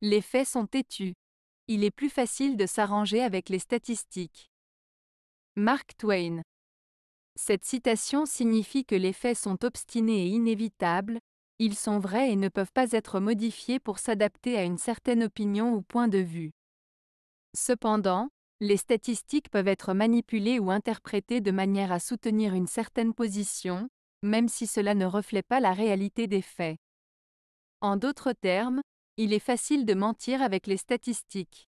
Les faits sont têtus. Il est plus facile de s'arranger avec les statistiques. Mark Twain. Cette citation signifie que les faits sont obstinés et inévitables, ils sont vrais et ne peuvent pas être modifiés pour s'adapter à une certaine opinion ou point de vue. Cependant, les statistiques peuvent être manipulées ou interprétées de manière à soutenir une certaine position, même si cela ne reflète pas la réalité des faits. En d'autres termes, il est facile de mentir avec les statistiques.